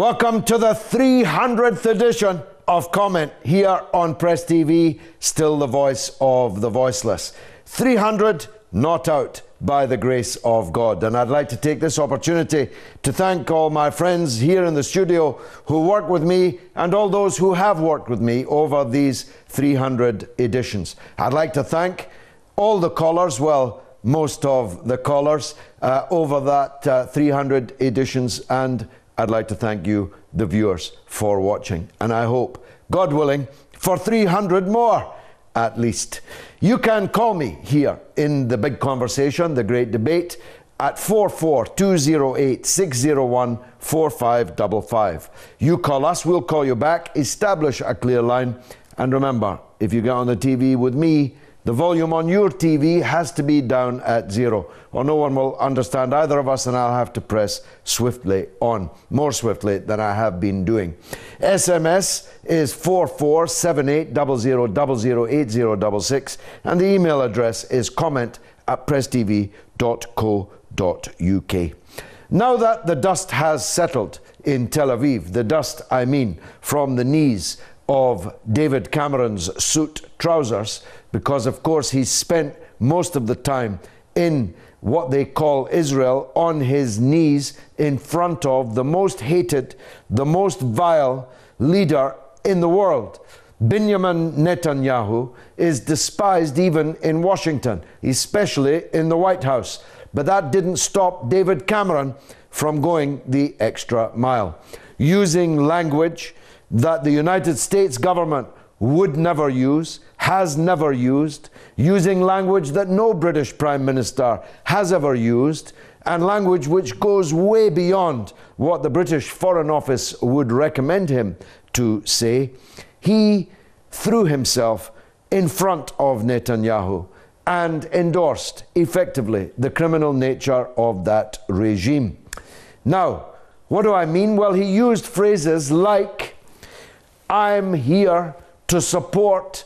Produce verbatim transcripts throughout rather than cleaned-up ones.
Welcome to the three hundredth edition of Comment here on Press T V, still the voice of the voiceless. three hundred, not out by the grace of God. And I'd like to take this opportunity to thank all my friends here in the studio who work with me and all those who have worked with me over these three hundred editions. I'd like to thank all the callers, well, most of the callers uh, over that uh, three hundred editions, and I'd like to thank you, the viewers, for watching. And I hope, God willing, for three hundred more, at least. You can call me here in the big conversation, the great debate, at four four two zero eight, six zero one, four five five five. You call us, we'll call you back, establish a clear line. And remember, if you get on the T V with me, the volume on your T V has to be down at zero, or no one will understand either of us, and I'll have to press swiftly on, more swiftly than I have been doing. S M S is four four seven eight zero zero zero eight zero six six, and the email address is comment at press t v dot co dot u k. Now that the dust has settled in Tel Aviv, the dust, I mean, from the knees of David Cameron's suit trousers, because of course he spent most of the time in what they call Israel on his knees in front of the most hated, the most vile leader in the world. Benjamin Netanyahu is despised even in Washington, especially in the White House. But that didn't stop David Cameron from going the extra mile, using language that the United States government would never use, has never used, using language that no British Prime Minister has ever used, and language which goes way beyond what the British Foreign Office would recommend him to say. He threw himself in front of Netanyahu and endorsed effectively the criminal nature of that regime. Now, what do I mean? Well, he used phrases like, I'm here to support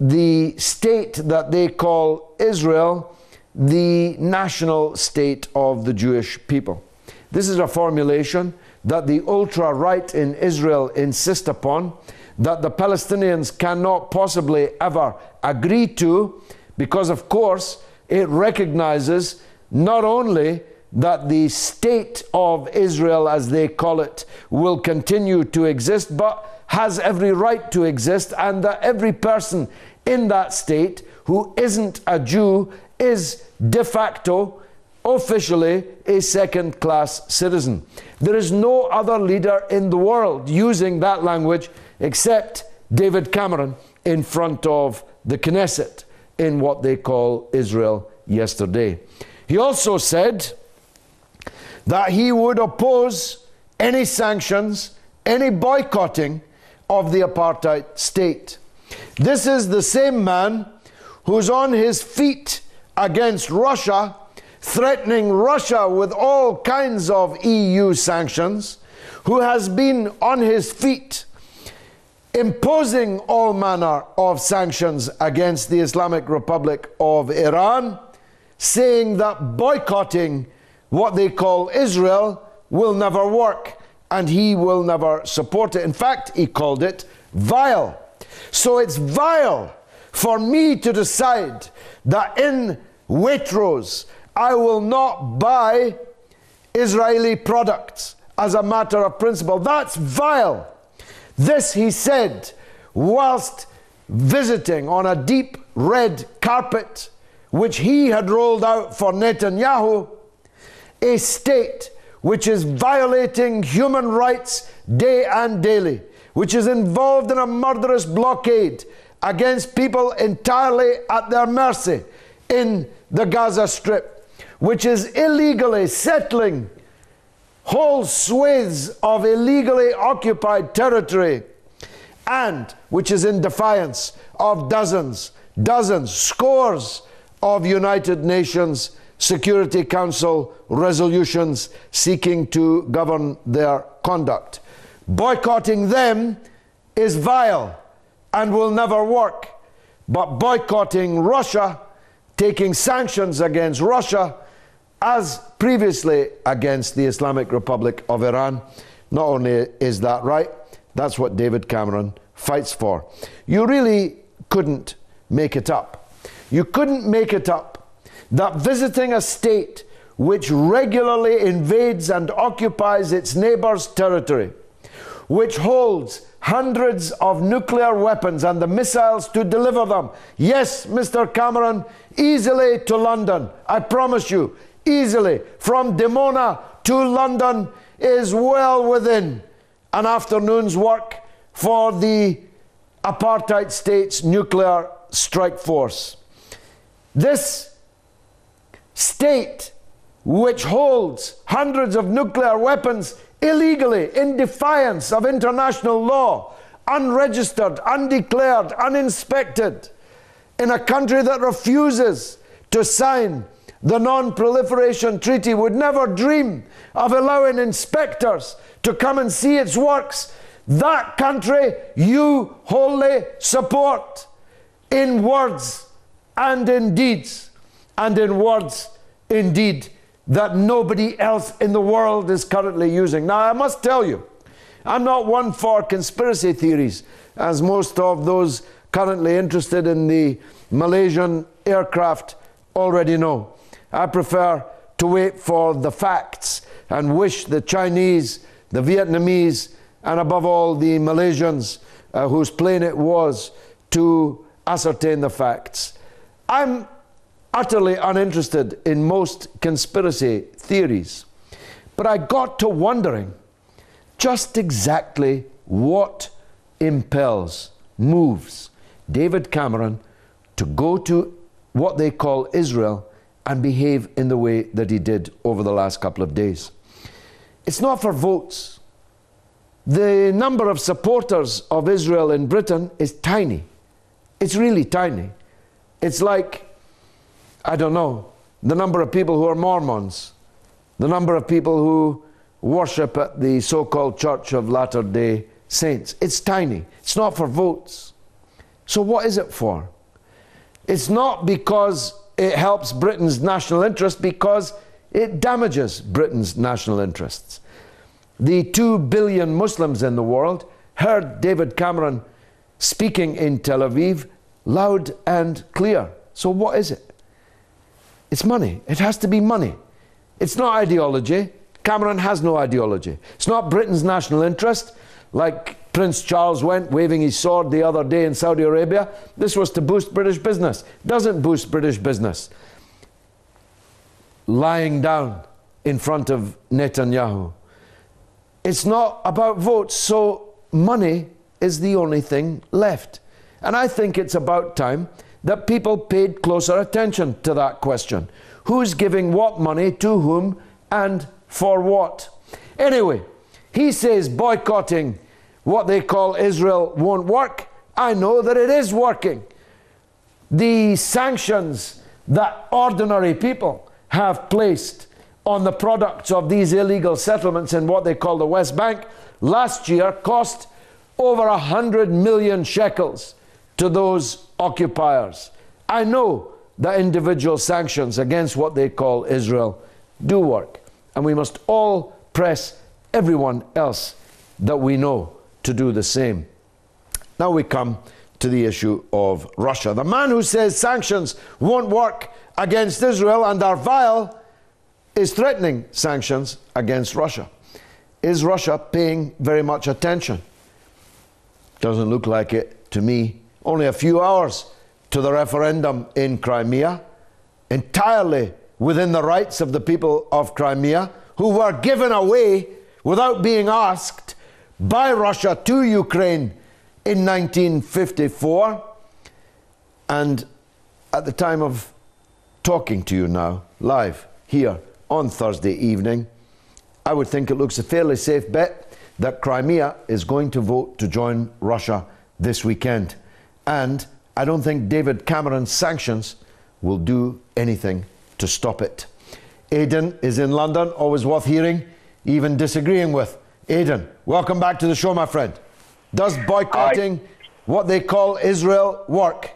the state that they call Israel, the national state of the Jewish people. This is a formulation that the ultra-right in Israel insist upon, that the Palestinians cannot possibly ever agree to, because of course it recognizes not only that the state of Israel, as they call it, will continue to exist, but has every right to exist, and that every person in that state who isn't a Jew is de facto, officially, a second-class citizen. There is no other leader in the world using that language except David Cameron in front of the Knesset in what they call Israel yesterday. He also said that he would oppose any sanctions, any boycotting of the apartheid state. This is the same man who's on his feet against Russia, threatening Russia with all kinds of E U sanctions, who has been on his feet imposing all manner of sanctions against the Islamic Republic of Iran, saying that boycotting what they call Israel will never work, and he will never support it. In fact, he called it vile. So it's vile for me to decide that in Waitrose I will not buy Israeli products as a matter of principle. That's vile. This he said whilst visiting on a deep red carpet which he had rolled out for Netanyahu, a state which is violating human rights day and daily, which is involved in a murderous blockade against people entirely at their mercy in the Gaza Strip, which is illegally settling whole swathes of illegally occupied territory, and which is in defiance of dozens, dozens, scores of United Nations Security Council resolutions seeking to govern their conduct. Boycotting them is vile and will never work, but boycotting Russia, taking sanctions against Russia, as previously against the Islamic Republic of Iran, Not only is that right, that's what David Cameron fights for. You really couldn't make it up. You couldn't make it up that visiting a state which regularly invades and occupies its neighbour's territory, which holds hundreds of nuclear weapons and the missiles to deliver them. Yes, Mister Cameron, easily to London, I promise you, easily. From Dimona to London is well within an afternoon's work for the apartheid state's nuclear strike force. This state, which holds hundreds of nuclear weapons illegally, in defiance of international law, unregistered, undeclared, uninspected, in a country that refuses to sign the Non-Proliferation Treaty, would never dream of allowing inspectors to come and see its works. That country you wholly support in words and in deeds, and in words indeed that nobody else in the world is currently using. Now, I must tell you, I'm not one for conspiracy theories, as most of those currently interested in the Malaysian aircraft already know. I prefer to wait for the facts and wish the Chinese, the Vietnamese, and above all the Malaysians, uh, whose plane it was, to ascertain the facts. I'm utterly uninterested in most conspiracy theories. But I got to wondering just exactly what impels, moves David Cameron to go to what they call Israel and behave in the way that he did over the last couple of days. It's not for votes. The number of supporters of Israel in Britain is tiny. It's really tiny. It's like, I don't know, the number of people who are Mormons, the number of people who worship at the so-called Church of Latter-day Saints. It's tiny. It's not for votes. So what is it for? It's not because it helps Britain's national interest, because it damages Britain's national interests. The two billion Muslims in the world heard David Cameron speaking in Tel Aviv loud and clear. So what is it? It's money. It has to be money. It's not ideology. Cameron has no ideology. It's not Britain's national interest, like Prince Charles went waving his sword the other day in Saudi Arabia. This was to boost British business. Doesn't boost British business. Lying down in front of Netanyahu. It's not about votes, so money is the only thing left. And I think it's about time that people paid closer attention to that question. Who's giving what money to whom and for what? Anyway, he says boycotting what they call Israel won't work. I know that it is working. The sanctions that ordinary people have placed on the products of these illegal settlements in what they call the West Bank last year cost over a hundred million shekels to those occupiers. I know that individual sanctions against what they call Israel do work, and we must all press everyone else that we know to do the same. Now we come to the issue of Russia. The man who says sanctions won't work against Israel and are vile is threatening sanctions against Russia. Is Russia paying very much attention? Doesn't look like it to me. Only a few hours to the referendum in Crimea, entirely within the rights of the people of Crimea, who were given away without being asked by Russia to Ukraine in nineteen fifty-four. And at the time of talking to you now, live here on Thursday evening, I would think it looks a fairly safe bet that Crimea is going to vote to join Russia this weekend. And I don't think David Cameron's sanctions will do anything to stop it. Aidan is in London, always worth hearing, even disagreeing with. Aidan, welcome back to the show, my friend. Does boycotting hi. what they call Israel work?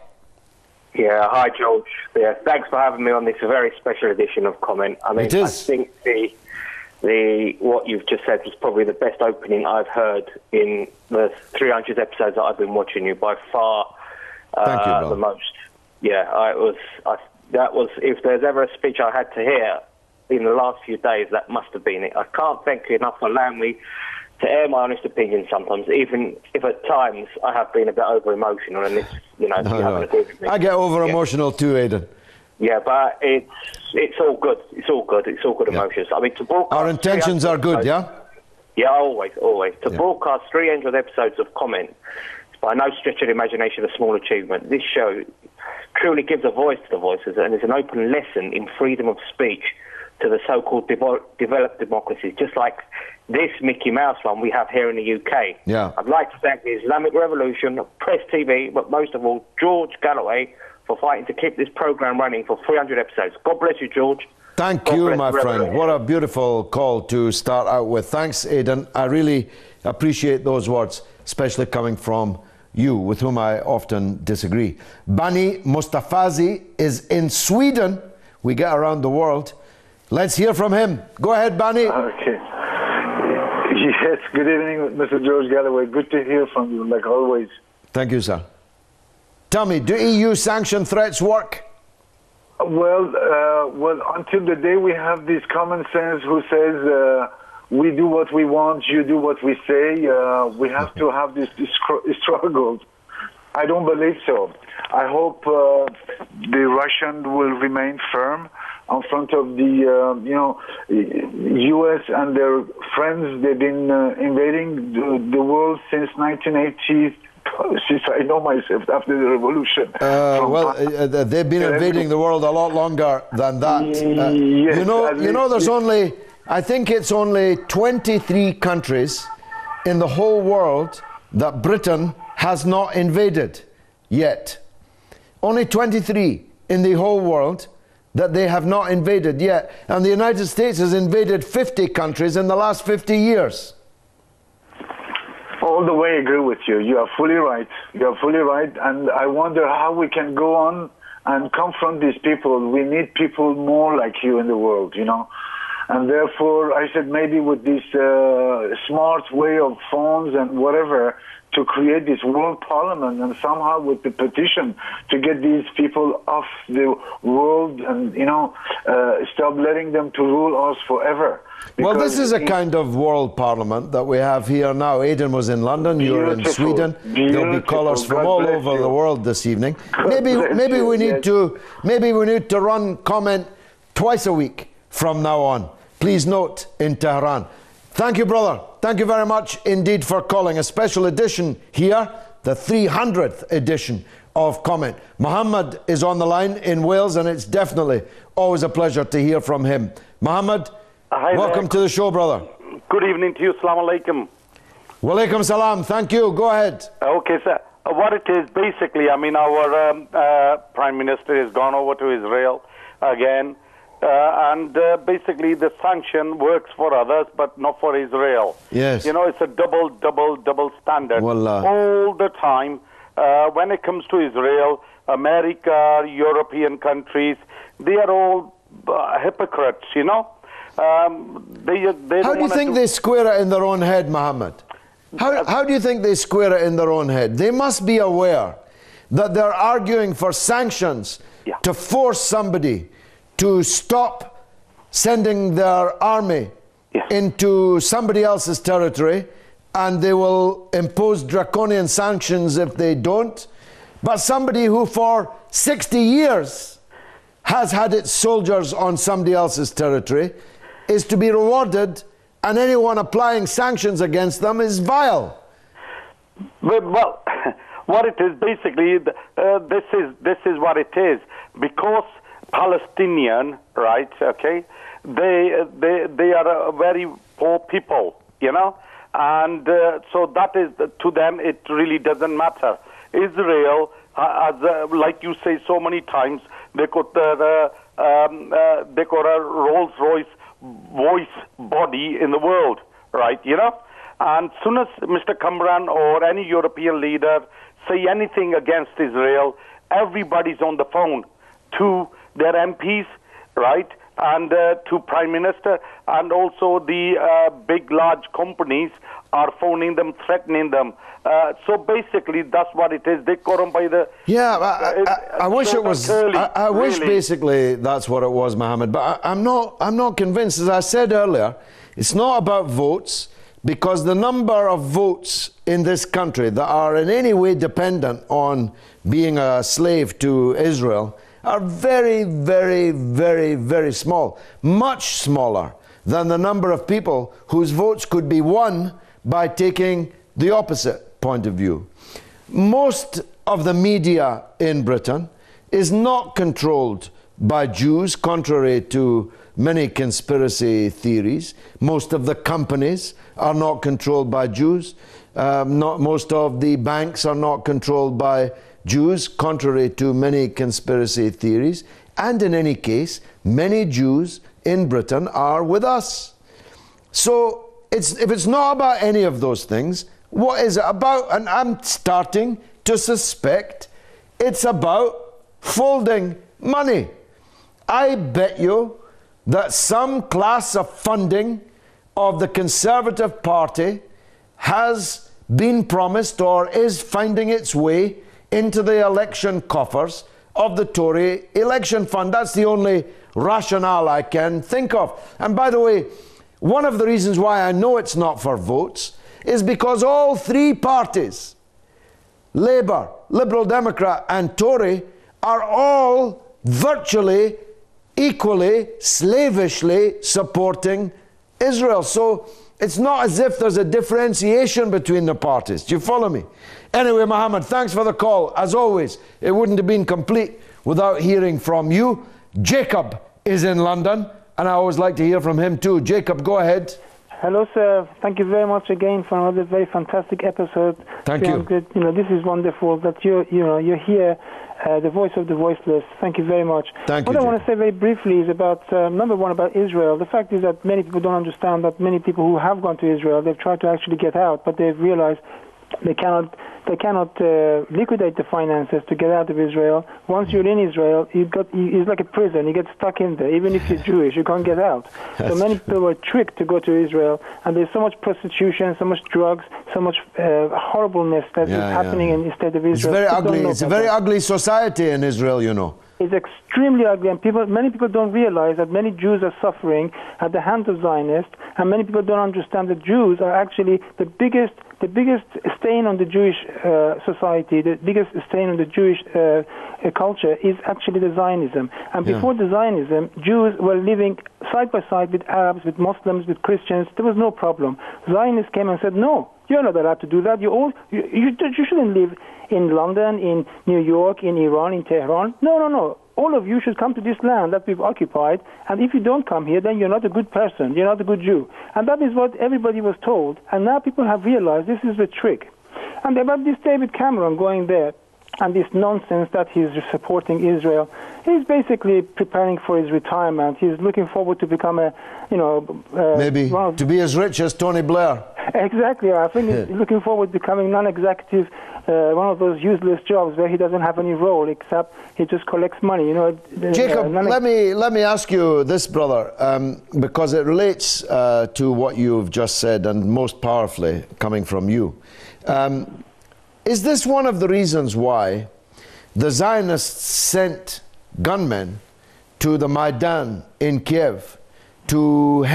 Yeah, hi, George. Yeah, thanks for having me on this very special edition of Comment. I mean, it is. I think the, the what you've just said was probably the best opening I've heard in the three hundred episodes that I've been watching you, by far. Uh, Thank you, Bob. The most. Yeah, I was. I, that was. If there's ever a speech I had to hear in the last few days, that must have been it. I can't thank you enough for allowing me to air my honest opinion sometimes, even if at times I have been a bit over-emotional, and it's, you know, no, you no. agree with me. I get over-emotional yeah. too, Aidan. Yeah, but it's it's all good. It's all good. It's all good yeah. emotions. I mean, to broadcast... Our intentions are good, episodes, yeah? Yeah, always, always. To yeah. broadcast three hundred episodes of comment, by no stretch of the imagination, a small achievement. This show truly gives a voice to the voices and is an open lesson in freedom of speech to the so-called devo developed democracies, just like this Mickey Mouse one we have here in the U K. Yeah. I'd like to thank the Islamic Revolution, Press T V, but most of all, George Galloway, for fighting to keep this programme running for three hundred episodes. God bless you, George. Thank God you, my friend. What a beautiful call to start out with. Thanks, Aidan. I really appreciate those words, especially coming from you, with whom I often disagree. Bani Mustafazi is in Sweden. We get around the world. Let's hear from him. Go ahead, Bani. Okay. Yes, good evening, Mister George Galloway. Good to hear from you, like always. Thank you, sir. Tell me, do E U sanction threats work? Well, uh, well, until the day we have this common sense who says uh, we do what we want, you do what we say, uh, we have to have this, this struggle. I don't believe so. I hope uh, the Russians will remain firm in front of the, uh, you know, U S and their friends. They've been uh, invading the, the world since nineteen eighties. Since I know myself, after the revolution. Uh, well, uh, they've been invading the world a lot longer than that. Uh, yes, you know, you know, there's only, I think it's only twenty-three countries in the whole world that Britain has not invaded yet. Only twenty-three in the whole world that they have not invaded yet. And the United States has invaded fifty countries in the last fifty years. All the way agree with you. You are fully right. You are fully right. And I wonder how we can go on and confront these people. We need people more like you in the world, you know. And therefore, I said maybe with this uh, smart way of phones and whatever, to create this world parliament and somehow with the petition to get these people off the world and, you know, uh, stop letting them to rule us forever. Well, this is a kind of world parliament that we have here now. Aidan was in London, you're in Sweden. There'll be callers from all over the world this evening. Maybe, maybe we need to, maybe we need to run comment twice a week from now on. Please note, in Tehran. Thank you, brother. Thank you very much indeed for calling. A special edition here, the three hundredth edition of Comment. Mohammed is on the line in Wales, and it's definitely always a pleasure to hear from him. Mohammed, Hi welcome there. to the show, brother. Good evening to you. Assalamu alaikum. Wa alaikum salam. Thank you. Go ahead. Okay, sir. What it is, basically, I mean, our um, uh, Prime Minister has gone over to Israel again. Uh, and uh, basically the sanction works for others but not for Israel. Yes. You know, it's a double, double, double standard. Wallah. All the time. Uh, when it comes to Israel, America, European countries, they are all uh, hypocrites, you know. Um, they, they how do you think do they square it in their own head, Mohammed? How, uh, how do you think they square it in their own head? They must be aware that they're arguing for sanctions yeah. to force somebody to stop sending their army yeah. into somebody else's territory, and they will impose draconian sanctions if they don't. But somebody who for sixty years has had its soldiers on somebody else's territory is to be rewarded, and anyone applying sanctions against them is vile. Well, what it is basically, uh, this is this is what it is, because Palestinian, right? Okay, they they they are a very poor people, you know, and uh, so that is to them it really doesn't matter. Israel, as uh, like you say so many times, they got the uh, um, uh, they got a Rolls Royce voice body in the world, right? You know, and soon as Mister Cameron or any European leader say anything against Israel, everybody's on the phone to their M Ps, right, and uh, to Prime Minister, and also the uh, big, large companies are phoning them, threatening them. Uh, so basically, that's what it is. They caught them by the... Yeah, I, I, I, I wish it was... Curly, I, I really. wish basically that's what it was, Mohammed. But I, I'm not, I'm not convinced. As I said earlier, it's not about votes, because the number of votes in this country that are in any way dependent on being a slave to Israel are very, very, very, very small. Much smaller than the number of people whose votes could be won by taking the opposite point of view. Most of the media in Britain is not controlled by Jews, contrary to many conspiracy theories. Most of the companies are not controlled by Jews. Um, not, most of the banks are not controlled by Jews, contrary to many conspiracy theories. And in any case, many Jews in Britain are with us. So it's, if it's not about any of those things, what is it about? And I'm starting to suspect it's about folding money. I bet you that some class of funding of the Conservative Party has been promised or is finding its way into the election coffers of the Tory election fund. That's the only rationale I can think of. And by the way, one of the reasons why I know it's not for votes is because all three parties, Labour, Liberal Democrat and Tory, are all virtually equally slavishly supporting Israel. So it's not as if there's a differentiation between the parties. Do you follow me? Anyway, Mohammed, thanks for the call. As always, it wouldn't have been complete without hearing from you. Jacob is in London, and I always like to hear from him too. Jacob, go ahead. Hello, sir. Thank you very much again for another very fantastic episode. Thank you. You know, this is wonderful that you you know you're here. Uh, the voice of the voiceless. Thank you very much. Thank you, what I want to say very briefly is about, um, number one, about Israel. The fact is that many people don't understand that many people who have gone to Israel, they've tried to actually get out, but they've realized they cannot, they cannot uh, liquidate the finances to get out of Israel. Once you're in Israel, you've got, it's like a prison. You get stuck in there. Even if you're Jewish, you can't get out. So many people are tricked to go to Israel, and there's so much prostitution, so much drugs, so much uh, horribleness that yeah, is happening yeah. in the state of Israel. It's very ugly. It's a very ugly society in Israel, you know. It's extremely ugly, and people, many people don't realize that many Jews are suffering at the hands of Zionists, and many people don't understand that Jews are actually the biggest The biggest stain on the Jewish uh, society, the biggest stain on the Jewish uh, culture is actually the Zionism. And yeah. before the Zionism, Jews were living side by side with Arabs, with Muslims, with Christians. There was no problem. Zionists came and said, no, you're not allowed to do that. You, all, you, you, you shouldn't live in London, in New York, in Iran, in Tehran. No, no, no. All of you should come to this land that we've occupied, and if you don't come here, then you're not a good person, you're not a good Jew. And that is what everybody was told, and now people have realized this is the trick. And about this David Cameron going there, and this nonsense that he's supporting Israel, he's basically preparing for his retirement. He's looking forward to become a, you know... Uh, Maybe well, to be as rich as Tony Blair. Exactly, I think he's yeah. looking forward to becoming non-executive Uh, one of those useless jobs where he doesn't have any role except he just collects money. You know, Jacob, uh, let me let me ask you this, brother, um, because it relates uh, to what you've just said, and most powerfully coming from you. Um, is this one of the reasons why the Zionists sent gunmen to the Maidan in Kyiv to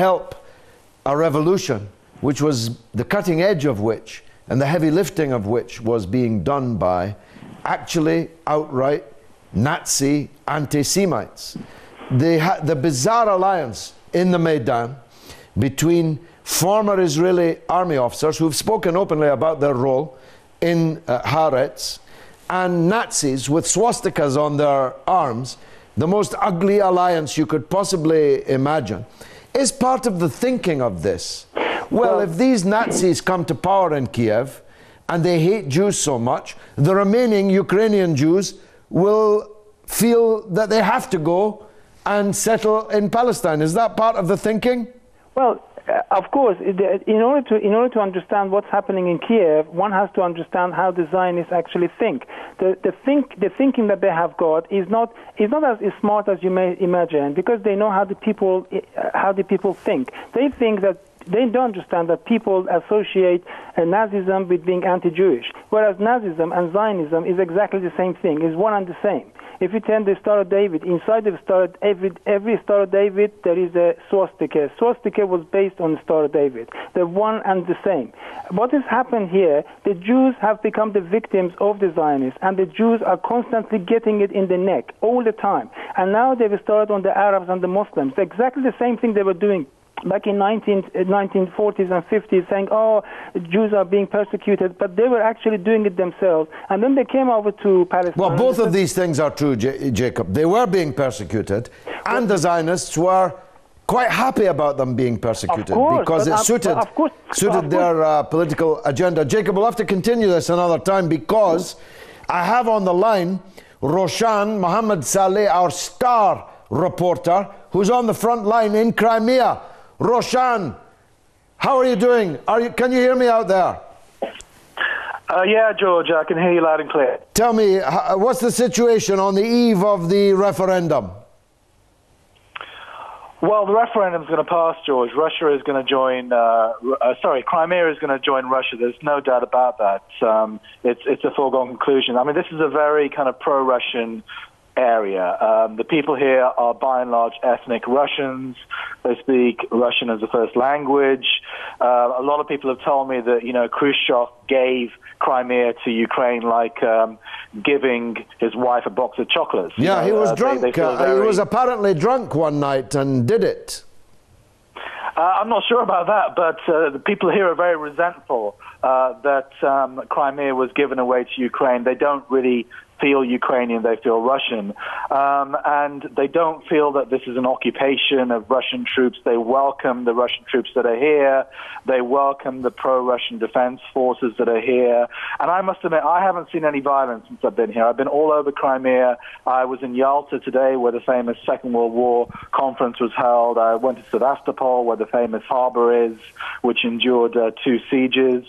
help a revolution, which was the cutting edge of which? And the heavy lifting of which was being done by actually outright Nazi anti-Semites. They had the bizarre alliance in the Maidan between former Israeli army officers who've spoken openly about their role in uh, Haaretz and Nazis with swastikas on their arms, the most ugly alliance you could possibly imagine, is part of the thinking of this. Well, if these Nazis come to power in Kiev and they hate Jews so much, the remaining Ukrainian Jews will feel that they have to go and settle in Palestine. Is that part of the thinking? Well, Uh, of course, in order to in order to understand what's happening in Kyiv, one has to understand how the Zionists actually think. The the think the thinking that they have got is not is not as smart as you may imagine, because they know how the people how the people think. They think that. They don't understand that people associate uh, Nazism with being anti-Jewish, whereas Nazism and Zionism is exactly the same thing, is one and the same. If you turn the Star of David, inside the Star of David, every Star of David, there is a swastika. Swastika was based on the Star of David. They're one and the same. What has happened here, the Jews have become the victims of the Zionists, and the Jews are constantly getting it in the neck all the time. And now they've started on the Arabs and the Muslims. Exactly the same thing they were doing back in nineteen forties and fifties, saying, oh, Jews are being persecuted, but they were actually doing it themselves. And then they came over to Palestine. Well, both of these things are true, J Jacob. They were being persecuted, and well, the Zionists were quite happy about them being persecuted, of course, because it suited, of course, suited of their uh, political agenda. Jacob, we'll have to continue this another time, because I have on the line Roshan Mohammed Saleh, our star reporter, who's on the front line in Crimea. Roshan, how are you doing? Are you, can you hear me out there? Uh, yeah, George, I can hear you loud and clear. Tell me, what's the situation on the eve of the referendum? Well, the referendum's going to pass, George. Russia is going to join, uh, uh, sorry, Crimea is going to join Russia. There's no doubt about that. Um, it's, it's a foregone conclusion. I mean, this is a very kind of pro-Russian area. Um, the people here are by and large ethnic Russians. They speak Russian as a first language. Uh, a lot of people have told me that, you know, Khrushchev gave Crimea to Ukraine like um, giving his wife a box of chocolates. Yeah, you know, he was uh, drunk. They, they uh, very... He was apparently drunk one night and did it. Uh, I'm not sure about that, but uh, the people here are very resentful uh, that um, Crimea was given away to Ukraine. They don't really feel Ukrainian, they feel Russian. Um, and they don't feel that this is an occupation of Russian troops. They welcome the Russian troops that are here. They welcome the pro-Russian defense forces that are here. And I must admit, I haven't seen any violence since I've been here. I've been all over Crimea. I was in Yalta today, where the famous Second World War conference was held. I went to Sevastopol, where the famous harbor is, which endured uh, two sieges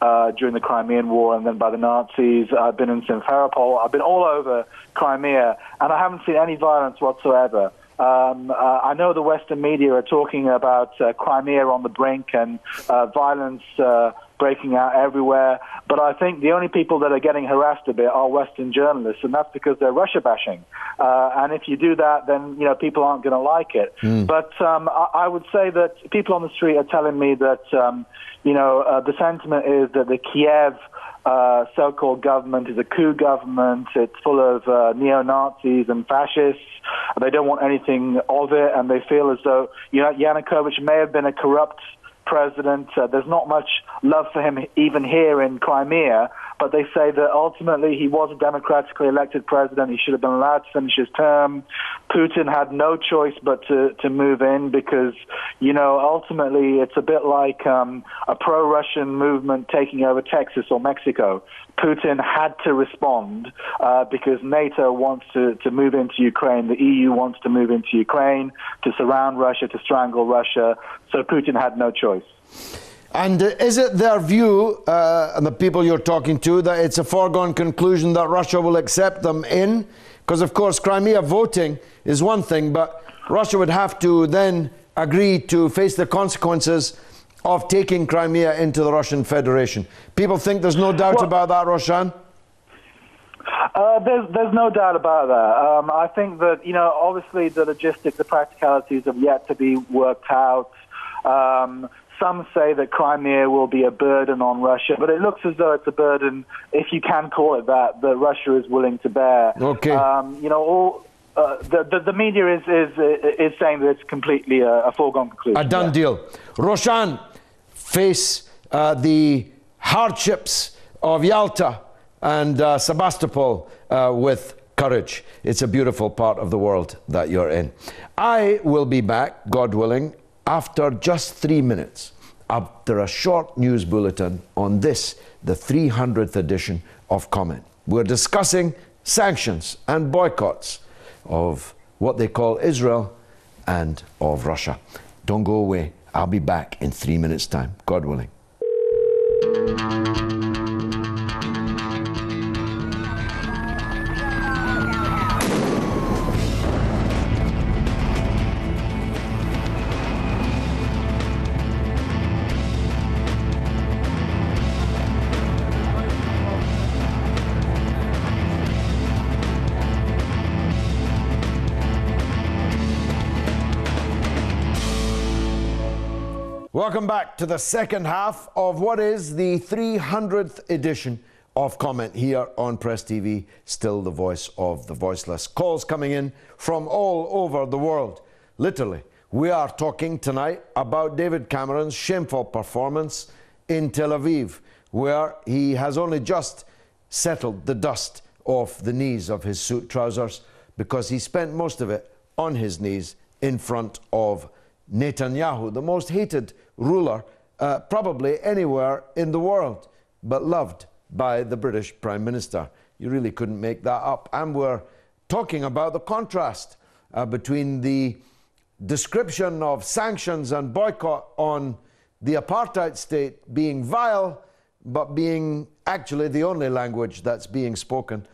uh, during the Crimean War and then by the Nazis. I've been in Simferopol. I've been all over Crimea, and I haven't seen any violence whatsoever. Um, uh, I know the Western media are talking about uh, Crimea on the brink and uh, violence uh, breaking out everywhere, but I think the only people that are getting harassed a bit are Western journalists, and that's because they're Russia bashing. Uh, and if you do that, then you know people aren't going to like it. Mm. But um, I, I would say that people on the street are telling me that um, you know uh, the sentiment is that the Kiev Uh, so-called government is a coup government. It's full of uh, neo-Nazis and fascists. They don't want anything of it, and they feel as though you know, Yanukovych may have been a corrupt president. Uh, there's not much love for him even here in Crimea, but they say that ultimately he was a democratically elected president. He should have been allowed to finish his term. Putin had no choice but to, to move in because, you know, ultimately it's a bit like um, a pro-Russian movement taking over Texas or Mexico. Putin had to respond uh, because NATO wants to, to move into Ukraine. The E U wants to move into Ukraine, to surround Russia, to strangle Russia. So Putin had no choice. And is it their view, uh, and the people you're talking to, that it's a foregone conclusion that Russia will accept them in? Because, of course, Crimea voting is one thing, but Russia would have to then agree to face the consequences of taking Crimea into the Russian Federation. People think there's no doubt well, about that, Roshan? Uh, there's, there's no doubt about that. Um, I think that, you know, obviously the logistics, the practicalities have yet to be worked out. Um, Some say that Crimea will be a burden on Russia, but it looks as though it's a burden, if you can call it that, that Russia is willing to bear. Okay. Um, you know, all, uh, the, the, the media is, is, is saying that it's completely a, a foregone conclusion. A done yeah. deal. Roshan, face uh, the hardships of Yalta and uh, Sebastopol uh, with courage. It's a beautiful part of the world that you're in. I will be back, God willing, after just three minutes, after a short news bulletin on this, the three hundredth edition of Comment. We're discussing sanctions and boycotts of what they call Israel and of Russia. Don't go away. I'll be back in three minutes' time, God willing. Welcome back to the second half of what is the three hundredth edition of Comment here on Press T V, still the voice of the voiceless. Calls coming in from all over the world. Literally, we are talking tonight about David Cameron's shameful performance in Tel Aviv, where he has only just settled the dust off the knees of his suit trousers because he spent most of it on his knees in front of Netanyahu, the most hated ruler uh, probably anywhere in the world, but loved by the British Prime Minister. You really couldn't make that up. And we're talking about the contrast uh, between the description of sanctions and boycott on the apartheid state being vile, but being actually the only language that's being spoken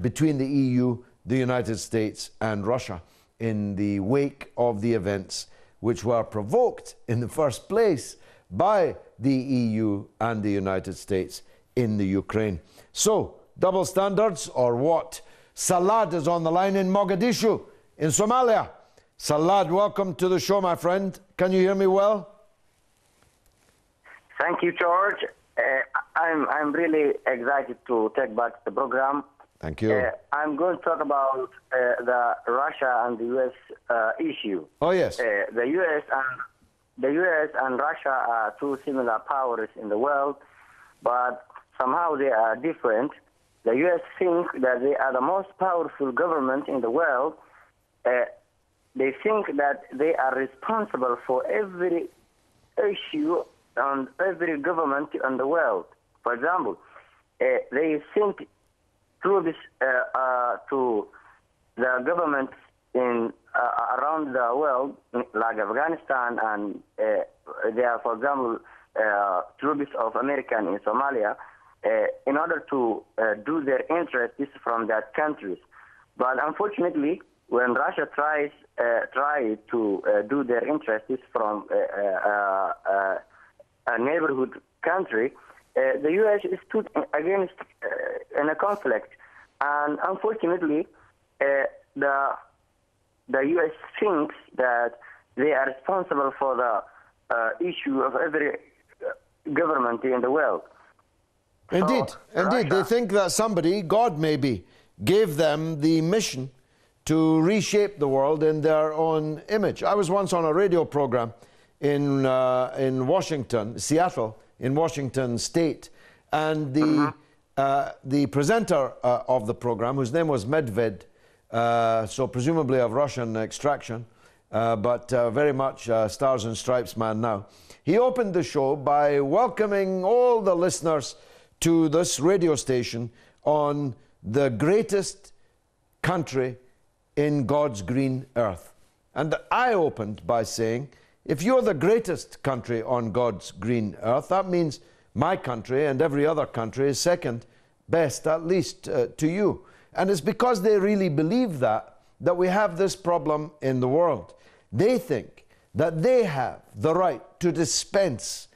between the E U, the United States and Russia in the wake of the events which were provoked in the first place by the E U and the United States in the Ukraine. So, double standards or what? Salad is on the line in Mogadishu, in Somalia. Salad, welcome to the show, my friend. Can you hear me well? Thank you, George. Uh, I'm, I'm really excited to take back the program. Thank you. Uh, I'm going to talk about uh, the Russia and the U S uh, issue. Oh yes. Uh, the U S and the U S and Russia are two similar powers in the world, but somehow they are different. The U S think that they are the most powerful government in the world. Uh, they think that they are responsible for every issue and every government in the world. For example, uh, they think. Through this, uh, uh, to the governments in uh, around the world, like Afghanistan, and uh, there are, for example, uh, troops of American in Somalia, uh, in order to uh, do their interests from their countries. But unfortunately, when Russia tries uh, try to uh, do their interests from uh, uh, uh, a neighborhood country, Uh, the U S stood against uh, in a conflict, and unfortunately, uh, the the U S thinks that they are responsible for the uh, issue of every government in the world. Indeed, so, indeed, Russia, they think that somebody, God maybe, gave them the mission to reshape the world in their own image. I was once on a radio program in uh, in Washington, Seattle. In Washington State, and the uh-huh. uh, the presenter uh, of the program, whose name was Medved, uh, so presumably of Russian extraction, uh, but uh, very much uh, Stars and Stripes man now. He opened the show by welcoming all the listeners to this radio station on the greatest country in God's green earth. And I opened by saying, if you're the greatest country on God's green earth, that means my country and every other country is second best, at least uh, to you. And it's because they really believe that, that we have this problem in the world. They think that they have the right to dispense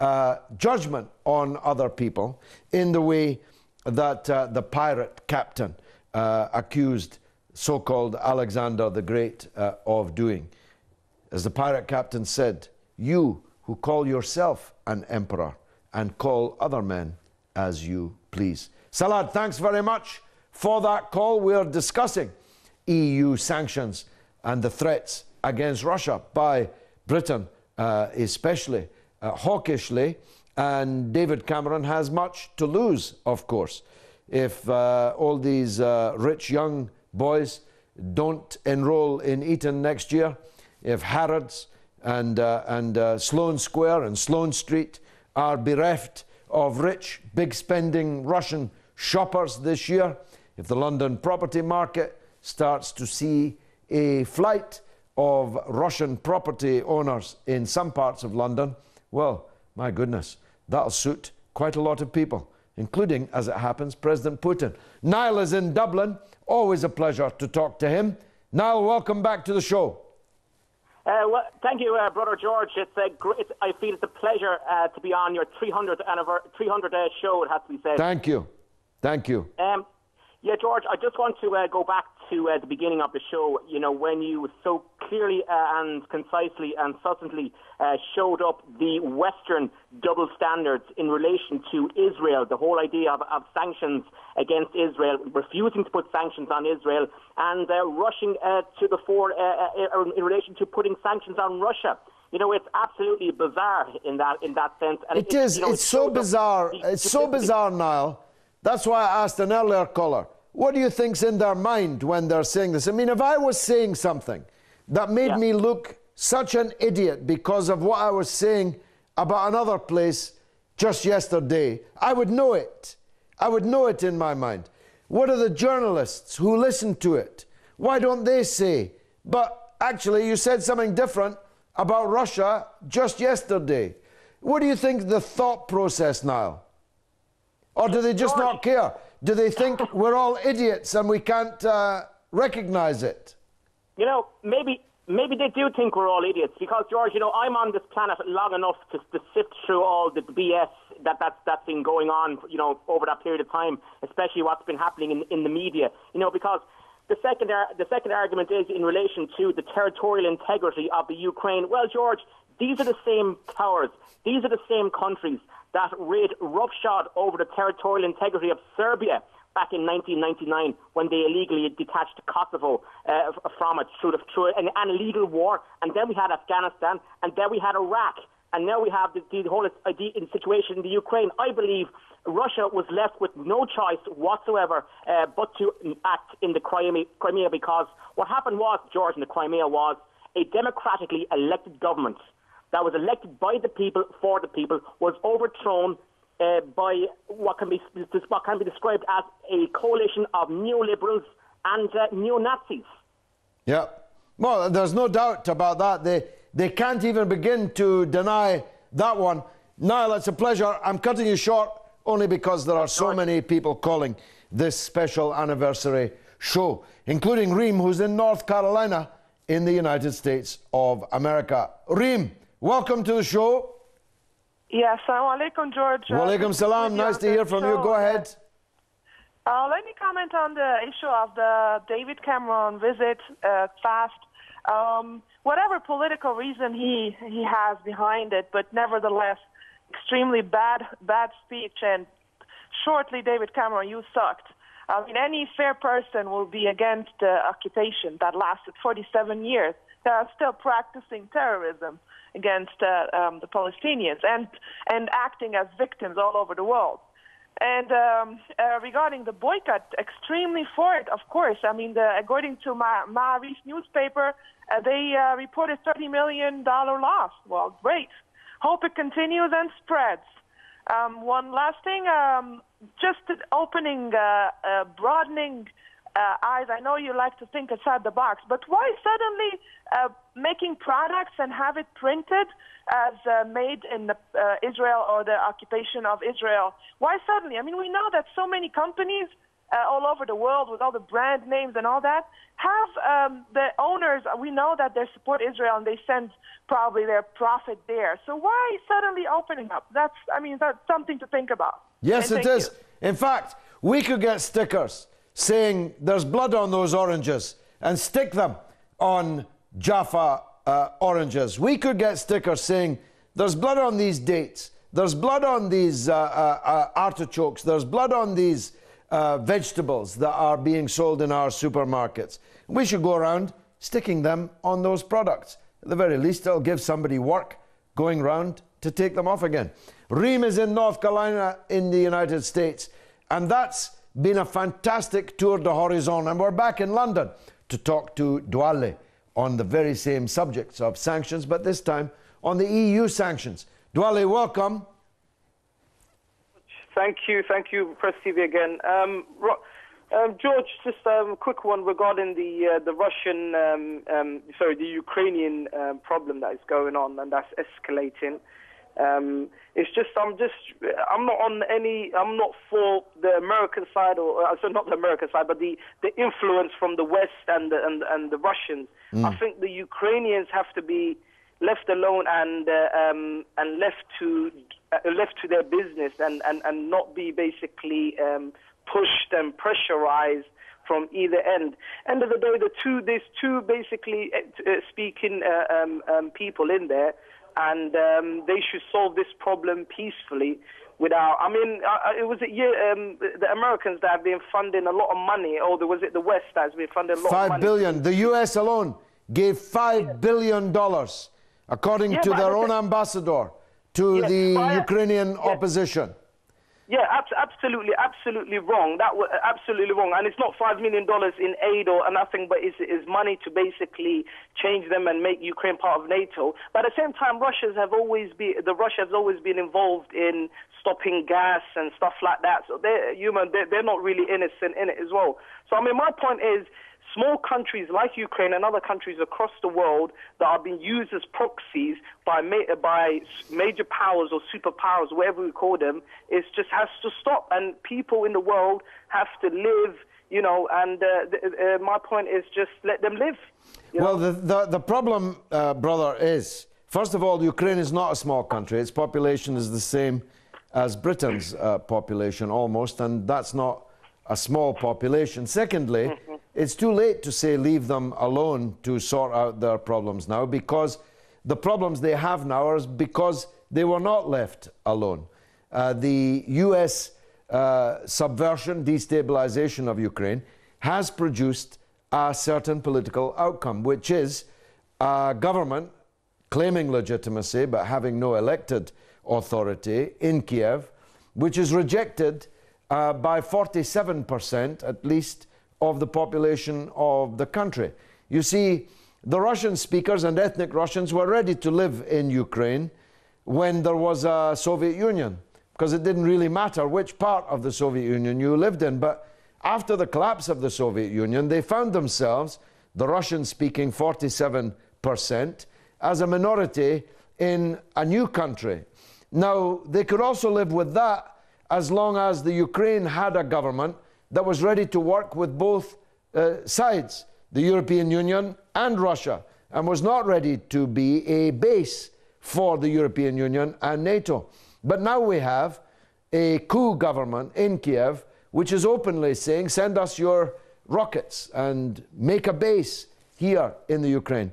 uh, judgment on other people in the way that uh, the pirate captain uh, accused so-called Alexander the Great uh, of doing. As the pirate captain said, you who call yourself an emperor and call other men as you please. Salad, thanks very much for that call. We are discussing E U sanctions and the threats against Russia by Britain, uh, especially uh, hawkishly. And David Cameron has much to lose, of course, if uh, all these uh, rich young boys don't enroll in Eton next year. If Haaretz and, uh, and uh, Sloane Square and Sloane Street are bereft of rich, big-spending Russian shoppers this year, if the London property market starts to see a flight of Russian property owners in some parts of London, well, my goodness, that'll suit quite a lot of people, including, as it happens, President Putin. Niall is in Dublin. Always a pleasure to talk to him. Niall, welcome back to the show. Uh, well, thank you, uh, Brother George. It's a great, I feel it's a pleasure uh, to be on your three hundredth show, it has to be said. Thank you. Thank you. Um, yeah, George, I just want to uh, go back to uh, the beginning of the show, you know, when you so clearly uh, and concisely and succinctly uh, showed up the Western double standards in relation to Israel, the whole idea of, of sanctions against Israel, refusing to put sanctions on Israel, and uh, rushing uh, to the fore uh, uh, in relation to putting sanctions on Russia. You know, it's absolutely bizarre in that in that sense. And it, it is. You know, it's, it's so bizarre. The, it's so bizarre, Niall. That's why I asked an earlier caller, what do you think's in their mind when they're saying this? I mean, if I was saying something that made yeah. me look such an idiot because of what I was saying about another place just yesterday, I would know it. I would know it in my mind. What are the journalists who listen to it? Why don't they say, but actually you said something different about Russia just yesterday? What do you think the thought process, Niall? Or do they just George. not care? Do they think we're all idiots and we can't uh, recognize it? You know, maybe maybe they do think we're all idiots because, George, you know, I'm on this planet long enough to, to sift through all the B S that, that, that's been going on, you know, over that period of time, especially what's been happening in, in the media, you know, because the second, the second argument is in relation to the territorial integrity of the Ukraine. Well, George, these are the same powers. These are the same countries that raid roughshod over the territorial integrity of Serbia back in nineteen ninety-nine when they illegally detached Kosovo uh, from it through, the, through an, an illegal war. And then we had Afghanistan, and then we had Iraq, and now we have the, the whole uh, the, the situation in the Ukraine. I believe Russia was left with no choice whatsoever uh, but to act in the Crimea, Crimea because what happened was, George, in the Crimea was a democratically elected government that was elected by the people, for the people, was overthrown uh, by what can be what can be described as a coalition of neoliberals and uh, neo-Nazis. Yeah. Well, there's no doubt about that. They, they can't even begin to deny that one. Niall, it's a pleasure. I'm cutting you short only because there are so many people calling this special anniversary show, including Reem, who's in North Carolina in the United States of America. Reem, welcome to the show. Yes, assalamu alaikum, George. Wa alaikum salam. Nice to hear from you. Go ahead. Uh, let me comment on the issue of the David Cameron visit uh, fast. Um, whatever political reason he he has behind it, but nevertheless, extremely bad bad speech. And shortly, David Cameron, you sucked. I mean, any fair person will be against the occupation that lasted forty-seven years. They are still practicing terrorism against uh, um, the Palestinians and, and acting as victims all over the world. And um, uh, regarding the boycott, extremely for it, of course. I mean, the, according to my Ma'ariv newspaper, uh, they uh, reported thirty million dollars loss. Well, great. Hope it continues and spreads. Um, one last thing, um, just opening, uh, uh, broadening uh, eyes. I know you like to think outside the box, but why suddenly uh, making products and have it printed as uh, made in the, uh, Israel or the occupation of Israel? Why suddenly? I mean, we know that so many companies uh, all over the world with all the brand names and all that have um, the owners. We know that they support Israel and they send probably their profit there. So why suddenly opening up? That's, I mean, that's something to think about. Yes, it is. You. In fact, we could get stickers saying there's blood on those oranges and stick them on Jaffa uh, oranges. We could get stickers saying there's blood on these dates, there's blood on these uh, uh, artichokes, there's blood on these uh, vegetables that are being sold in our supermarkets. We should go around sticking them on those products. At the very least, it'll give somebody work going round to take them off again. Reem is in North Carolina in the United States, and that's been a fantastic tour de horizon. And we're back in London to talk to Douale on the very same subjects of sanctions, but this time on the E U sanctions. Douale, welcome. Thank you, thank you, Press T V again. Um, Um, George, just a um, quick one regarding the uh, the Russian, um, um, sorry, the Ukrainian um, problem that is going on and that's escalating. Um, it's just, I'm just, I'm not on any, I'm not for the American side, or uh, so not the American side, but the, the influence from the West and the, and, and the Russians. Mm. I think the Ukrainians have to be left alone and uh, um, and left to uh, left to their business and, and, and not be basically um, pushed and pressurized from either end. End of the day, the two, there's two basically uh, speaking uh, um, um, people in there. And um, they should solve this problem peacefully without... I mean, uh, it was it yeah, um, the Americans that have been funding a lot of money, or was it the West that has been funding a lot of money? Five billion. The U S alone gave five yeah. billion dollars, according yeah, to their own ambassador, to yeah, the I, Ukrainian yeah. opposition. Yeah, ab absolutely, absolutely wrong. That was absolutely wrong, and it's not five million dollars in aid or nothing, but it's, it's money to basically change them and make Ukraine part of NATO. But at the same time, Russia's have always been the Russia has always been involved in stopping gas and stuff like that. So they're human; they're, they're not really innocent in it as well. So I mean, my point is, small countries like Ukraine and other countries across the world that are being used as proxies by ma by major powers or superpowers, whatever we call them, it just has to stop. And people in the world have to live, you know, and uh, uh, my point is just let them live. Well, the, the, the problem, uh, brother, is, first of all, Ukraine is not a small country. Its population is the same as Britain's uh, population almost, and that's not a small population. Secondly, mm-hmm. it's too late to say leave them alone to sort out their problems now, because the problems they have now are because they were not left alone. Uh, the U S uh, subversion, destabilization of Ukraine has produced a certain political outcome, which is a government claiming legitimacy but having no elected authority in Kiev, which is rejected uh, by forty-seven percent at least of the population of the country. You see, the Russian speakers and ethnic Russians were ready to live in Ukraine when there was a Soviet Union, because it didn't really matter which part of the Soviet Union you lived in. But after the collapse of the Soviet Union, they found themselves, the Russian-speaking forty-seven percent, as a minority in a new country. Now, they could also live with that as long as the Ukraine had a government that was ready to work with both uh, sides, the European Union and Russia, and was not ready to be a base for the European Union and NATO. But now we have a coup government in Kiev, which is openly saying, send us your rockets and make a base here in the Ukraine.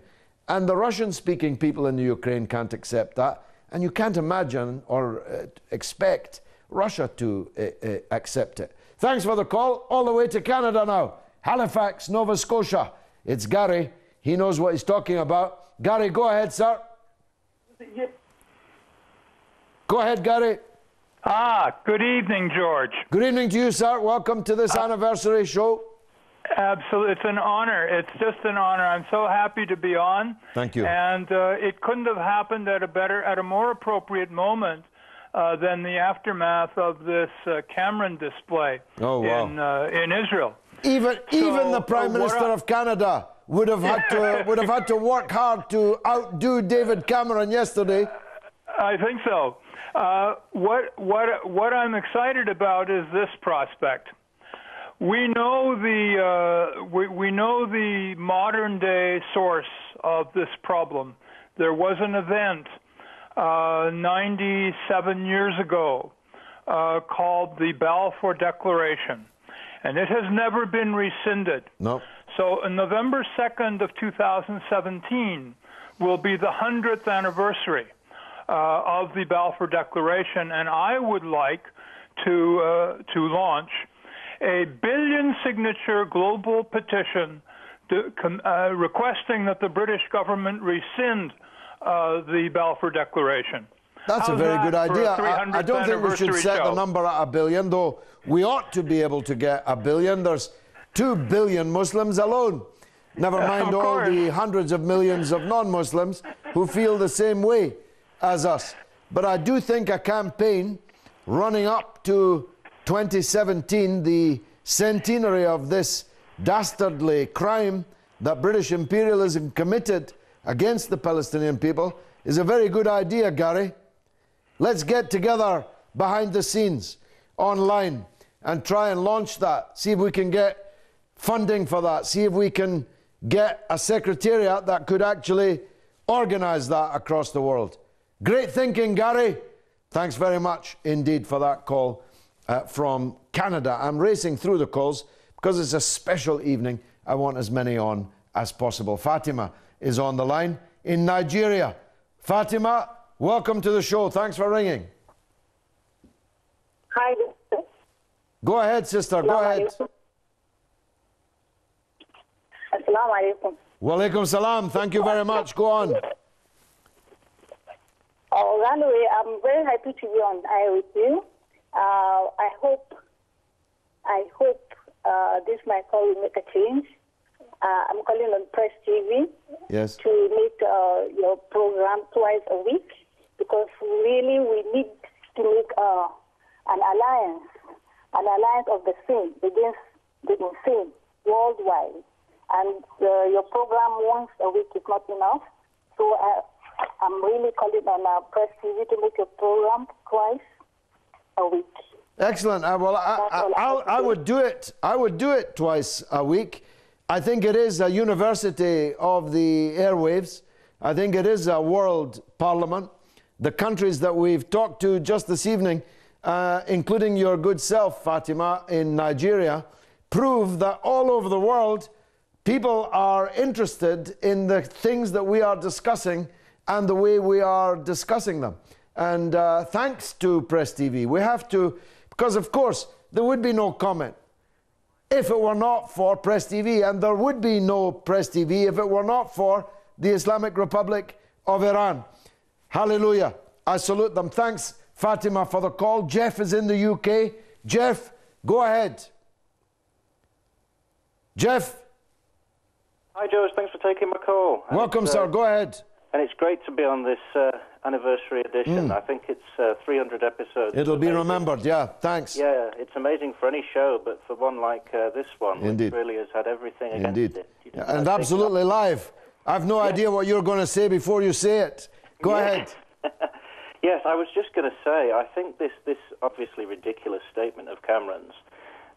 And the Russian-speaking people in the Ukraine can't accept that, and you can't imagine or uh, expect Russia to uh, uh, accept it. Thanks for the call. All the way to Canada now. Halifax, Nova Scotia. It's Gary. He knows what he's talking about. Gary, go ahead, sir. Yes. Go ahead, Gary. Ah, good evening, George. Good evening to you, sir. Welcome to this uh, anniversary show. Absolutely. It's an honor. It's just an honor. I'm so happy to be on. Thank you. And uh, it couldn't have happened at a better, at a more appropriate moment Uh, than the aftermath of this uh, Cameron display oh, wow. in uh, in Israel. Even so, even the Prime uh, Minister I... of Canada would have had to would have had to work hard to outdo David Cameron yesterday. I think so. Uh, what what what I'm excited about is this prospect. We know the uh, we we know the modern day source of this problem. There was an event Uh, ninety-seven years ago uh, called the Balfour Declaration, and it has never been rescinded. No. Nope. So on November second of two thousand seventeen will be the hundredth anniversary uh, of the Balfour Declaration, and I would like to uh, to launch a billion signature global petition to, uh, requesting that the British government rescind Uh, the Balfour Declaration. That's How's a very that good idea. I, I don't think we should set show. the number at a billion, though we ought to be able to get a billion. There's two billion Muslims alone. Never mind uh, all course. the hundreds of millions of non-Muslims who feel the same way as us. But I do think a campaign running up to twenty seventeen, the centenary of this dastardly crime that British imperialism committed against the Palestinian people is a very good idea, Gary. Let's get together behind the scenes, online, and try and launch that. See if we can get funding for that. See if we can get a secretariat that could actually organize that across the world. Great thinking, Gary. Thanks very much indeed for that call uh, from Canada. I'm racing through the calls because it's a special evening. I want as many on as possible. Fatima is on the line in Nigeria. Fatima, welcome to the show. Thanks for ringing. Hi. Go ahead, sister. Go ahead. Assalamu alaikum. Wa alaikum salam. Thank you very much. Go on. Oh, Galloway, I'm very happy to be on air with you. Uh, I hope, I hope uh, this my call will make a change. Uh, I'm calling on Press T V. Yes. To make uh, your program twice a week, because really we need to make uh, an alliance, an alliance of the same against the insane worldwide. And uh, your program once a week is not enough. So uh, I'm really calling on uh, Press T V to make a program twice a week. Excellent. Uh, well, I, I, I, I would do it. I would do it twice a week. I think it is a university of the airwaves. I think it is a world parliament. The countries that we've talked to just this evening, uh, including your good self, Fatima, in Nigeria, prove that all over the world, people are interested in the things that we are discussing and the way we are discussing them. And uh, thanks to Press T V. We have to, because of course, there would be no comment if it were not for Press T V, and there would be no Press T V if it were not for the Islamic Republic of Iran. Hallelujah. I salute them. Thanks, Fatima, for the call. Jeff is in the U K. Jeff, go ahead. Jeff. Hi, George. Thanks for taking my call. And welcome, uh, sir. Go ahead. And it's great to be on this uh, anniversary edition. Mm. I think it's uh, three hundred episodes. It'll be remembered. Yeah, thanks. Yeah, it's amazing for any show, but for one like uh, this one, indeed, which really has had everything against Indeed. it. You know, and absolutely that. live. I've no yes. idea what you're going to say before you say it. Go yes. ahead. Yes, I was just going to say, I think this, this obviously ridiculous statement of Cameron's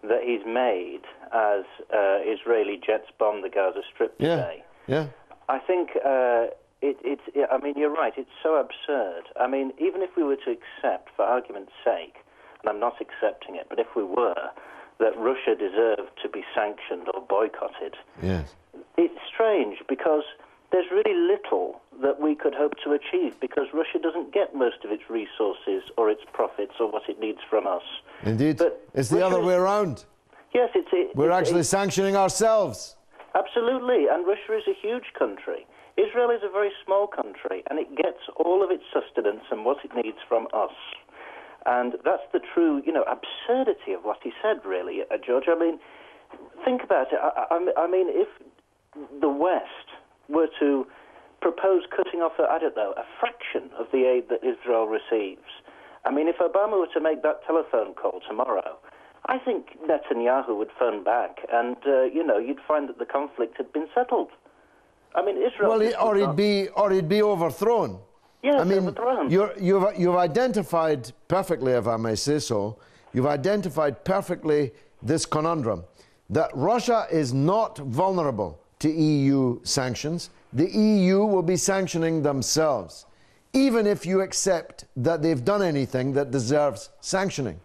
that he's made as uh, Israeli jets bomb the Gaza Strip today. Yeah, yeah. I think uh, it, it, it. I mean, you're right. It's so absurd. I mean, even if we were to accept, for argument's sake, and I'm not accepting it, but if we were, that Russia deserved to be sanctioned or boycotted. Yes. It's strange because there's really little that we could hope to achieve because Russia doesn't get most of its resources or its profits or what it needs from us. Indeed. But it's the Russia other way around. Yes, it's... It, We're it's, actually it's, sanctioning ourselves. Absolutely, and Russia is a huge country. Israel is a very small country, and it gets all of its sustenance and what it needs from us. And that's the true, you know, absurdity of what he said, really, uh, George. I mean, think about it. I, I, I mean, if the West were to propose cutting off, I don't know, a fraction of the aid that Israel receives. I mean, if Obama were to make that telephone call tomorrow, I think Netanyahu would phone back and, uh, you know, you'd find that the conflict had been settled. I mean, Israel... Well, it, or, it'd be, or it'd be overthrown. Yeah, I mean, overthrown. You're, you've, you've identified perfectly, if I may say so, you've identified perfectly this conundrum, that Russia is not vulnerable to E U sanctions. The E U will be sanctioning themselves, even if you accept that they've done anything that deserves sanctioning.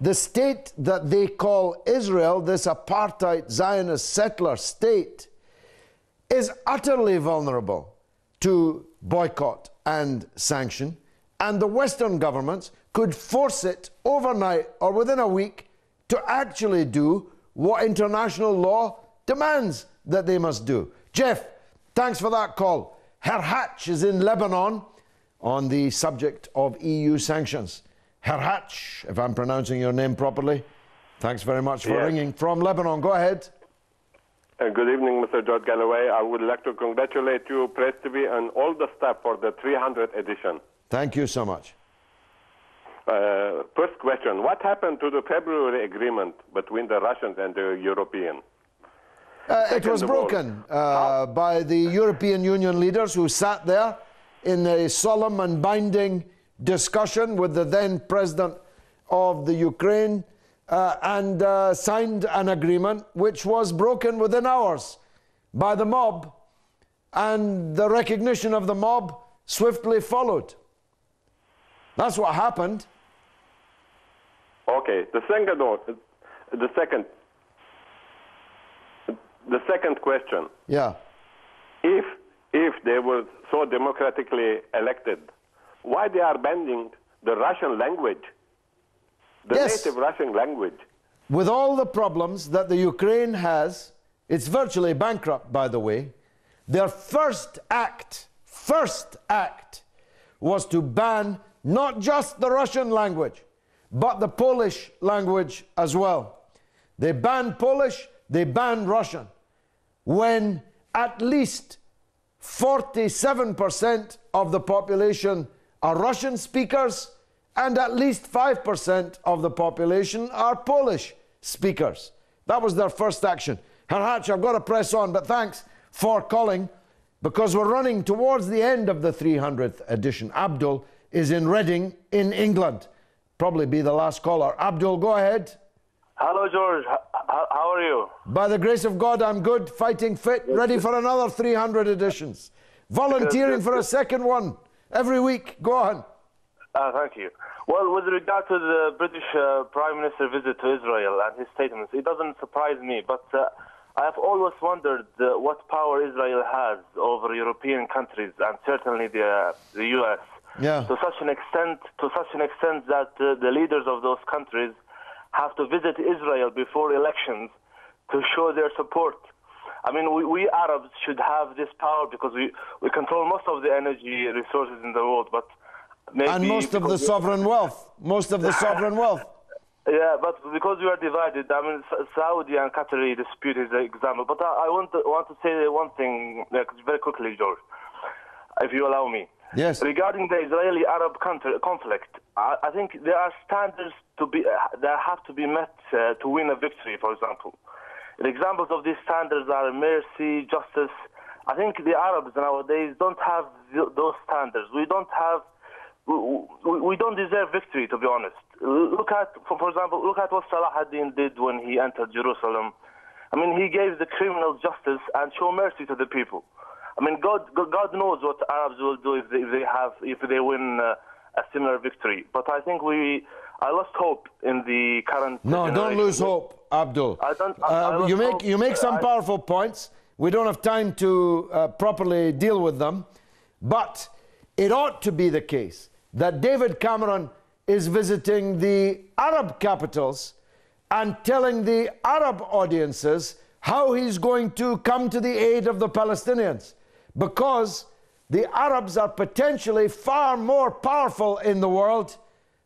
The state that they call Israel, this apartheid Zionist settler state, is utterly vulnerable to boycott and sanction, and the Western governments could force it overnight or within a week to actually do what international law demands that they must do. Jeff, thanks for that call. Herhatch is in Lebanon on the subject of E U sanctions. Herhatch, if I'm pronouncing your name properly, thanks very much for yes. ringing from Lebanon. Go ahead. Uh, good evening, Mister George Galloway. I would like to congratulate you, Press T V, and all the staff for the three hundredth edition. Thank you so much. Uh, first question, what happened to the February agreement between the Russians and the Europeans? Uh, it was broken uh, by the European Union leaders who sat there in a solemn and binding discussion with the then president of the Ukraine uh, and uh, signed an agreement which was broken within hours by the mob, and the recognition of the mob swiftly followed. That's what happened. Okay. The second, the second, the second question. Yeah. If if they were so democratically elected, why they are banning the Russian language, the yes. native Russian language? With all the problems that the Ukraine has, it's virtually bankrupt, by the way. Their first act, first act, was to ban not just the Russian language, but the Polish language as well. They banned Polish, they banned Russian, when at least forty-seven percent of the population are Russian speakers and at least five percent of the population are Polish speakers. That was their first action. Haaretz, I've got to press on, but thanks for calling, because we're running towards the end of the three hundredth edition. Abdul is in Reading in England. Probably be the last caller. Abdul, go ahead. Hello, George. H how are you? By the grace of God, I'm good, fighting fit, ready for another three hundred editions. Volunteering for a second one every week. Go on. Uh, thank you. Well, with regard to the British uh, Prime Minister's visit to Israel and his statements, it doesn't surprise me, but uh, I have always wondered uh, what power Israel has over European countries and certainly the, uh, the U S Yeah. To such an extent, to such an extent that uh, the leaders of those countries have to visit Israel before elections to show their support. I mean, we, we Arabs should have this power because we, we control most of the energy resources in the world, but maybe and most of the sovereign wealth, most of the sovereign wealth. Yeah, but because we are divided, I mean, Saudi and Qatari dispute is an example. But I, I want to, want to say one thing very quickly, George, if you allow me. Yes. Regarding the Israeli-Arab conflict, I, I think there are standards to be, uh, that have to be met uh, to win a victory, for example. The examples of these standards are mercy, justice. I think the Arabs nowadays don't have th those standards. We don't have, we, we don't deserve victory, to be honest. Look at, for, for example, look at what Salahuddin did when he entered Jerusalem. I mean, he gave the criminals justice and showed mercy to the people. I mean, God, God knows what Arabs will do if they, if they have, if they win uh, a similar victory. But I think we, I lost hope in the current. No, generation. Don't lose hope, Abdul. I don't. I, uh, I you make, hope. you make some I, powerful points. We don't have time to uh, properly deal with them, but it ought to be the case that David Cameron is visiting the Arab capitals and telling the Arab audiences how he's going to come to the aid of the Palestinians, because the Arabs are potentially far more powerful in the world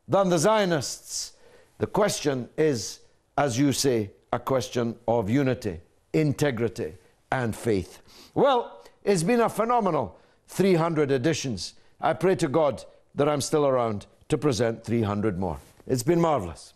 than the Zionists. The question is, as you say, a question of unity, integrity, and faith. Well, it's been a phenomenal three hundred editions. I pray to God that I'm still around to present three hundred more. It's been marvelous.